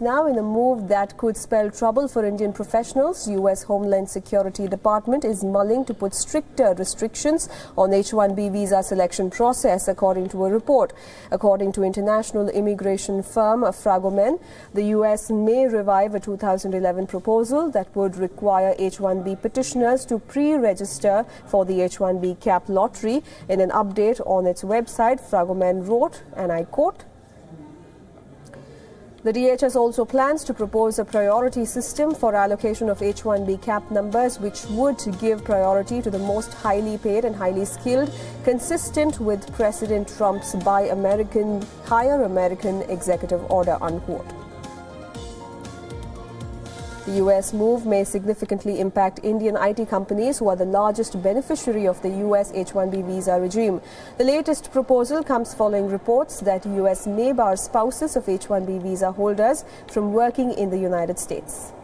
Now, in a move that could spell trouble for Indian professionals, U.S. Homeland Security Department is mulling to put stricter restrictions on H-1B visa selection process, according to a report. According to international immigration firm Fragomen, the U.S. may revive a 2011 proposal that would require H-1B petitioners to pre-register for the H-1B cap lottery. In an update on its website, Fragomen wrote, and I quote, "The DHS also plans to propose a priority system for allocation of H-1B cap numbers, which would give priority to the most highly paid and highly skilled, consistent with President Trump's Buy American, Hire American executive order," unquote. The U.S. move may significantly impact Indian IT companies, who are the largest beneficiary of the U.S. H-1B visa regime. The latest proposal comes following reports that U.S. may bar spouses of H-1B visa holders from working in the United States.